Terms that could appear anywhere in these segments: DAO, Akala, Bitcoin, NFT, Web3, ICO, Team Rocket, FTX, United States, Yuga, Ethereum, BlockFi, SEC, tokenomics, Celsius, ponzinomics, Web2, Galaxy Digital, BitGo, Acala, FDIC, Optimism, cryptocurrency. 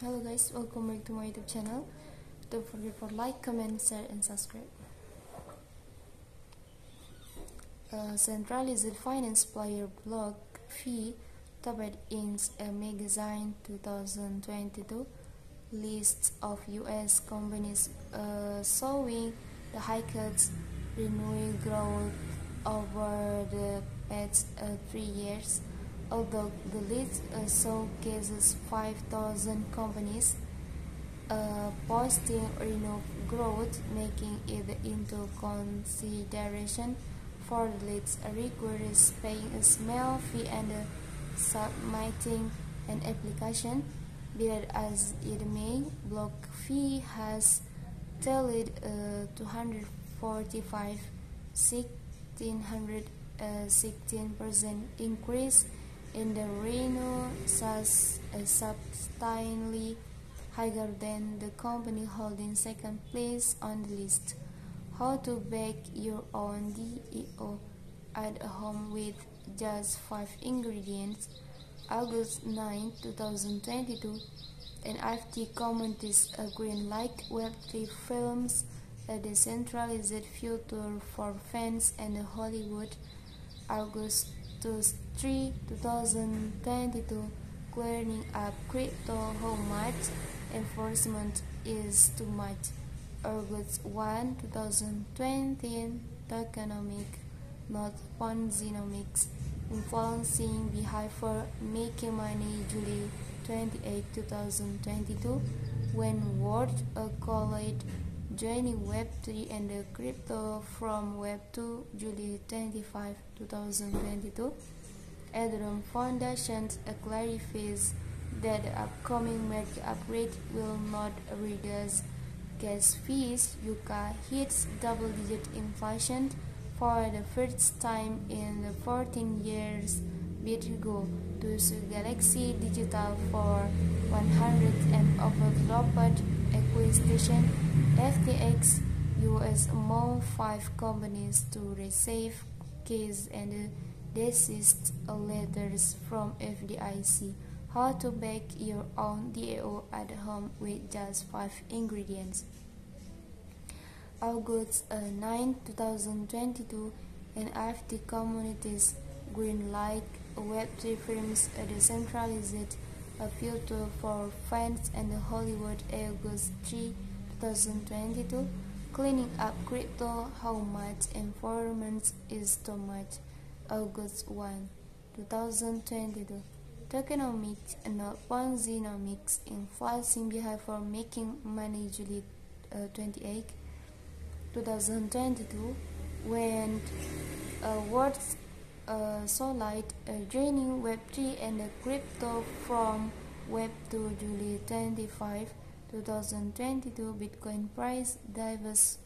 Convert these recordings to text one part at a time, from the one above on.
Hello guys, welcome back to my YouTube channel. Don't forget for like, comment, share and subscribe. Centralized finance player BlockFi topped in a magazine 2022 list of US companies showing the highest renewed growth over the past 3 years. Although the list showcases 5,000 companies posting renewed growth, making it into consideration for the list requires paying a small fee and submitting an application. Be that as it may, BlockFi has tallied 16% increase in the renewal, substantially higher than the company holding second place on the list. How to bake your own DEO at home with just 5 ingredients. August 9, 2022, NFT communities agreeing like Web3 films, a decentralized future for fans and Hollywood. August 3, 2022, clearing up crypto how much enforcement is too much. August 1, 2020, tokenomic, not ponzinomics, influencing behavior, making money. July 28, 2022, when World Accolade joining Web3 and the crypto from Web2. July 25, 2022, Ethereum Foundation clarifies that the upcoming merge upgrade will not reduce gas fees. Yuga hits double-digit inflation for the first time in the 14 years. BitGo to Galaxy Digital for 100th and overlooked acquisition. FTX US among 5 companies to receive case and desist letters from FDIC. How to bake your own DAO at home with just 5 ingredients. August 9, 2022, NFT communities greenlight Web3 films, a decentralized future for fans and Hollywood. August 3, 2022, cleaning up crypto, how much enforcement is too much. August 1, 2022, tokenomics and ponzinomics, influencing behavior for making money. July 28, 2022, when words so light joining Web3 and the crypto from Web2. July 25, 2022, Bitcoin price diverse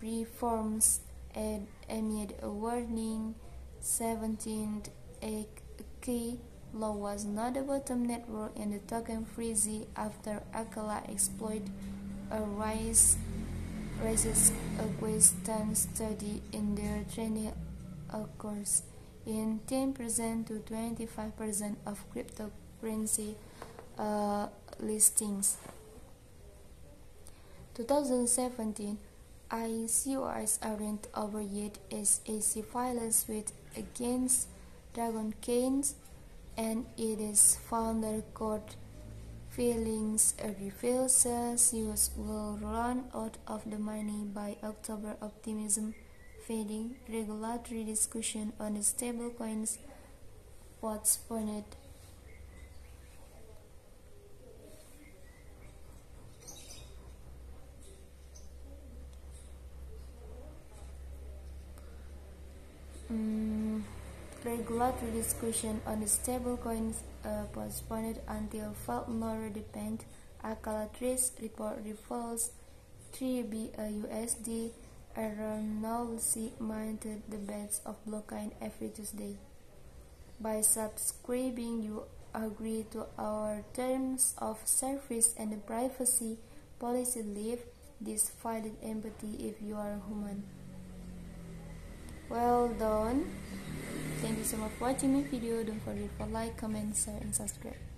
preforms and amid a warning. 17K law was not a bottom network and the token freeze after Akala exploit a rise raises a question study in their training occurs in 10% to 25% of cryptocurrency listings. 2017 ICOs aren't over yet as SEC files with against Dragon Keynes and it is founder court filings reveal Celsius will run out of the money by October. Optimism fading regulatory discussion on stablecoins postponed. Regulatory discussion on stablecoins postponed until felt more dependent. Acala trace report reveals $3 billion erroneously minted the bets of blockchain every Tuesday. By subscribing, you agree to our terms of service and the privacy policy. Leave this fight with empathy if you are human. Well done. Thank you so much for watching my video. Don't forget to like, comment, share and subscribe.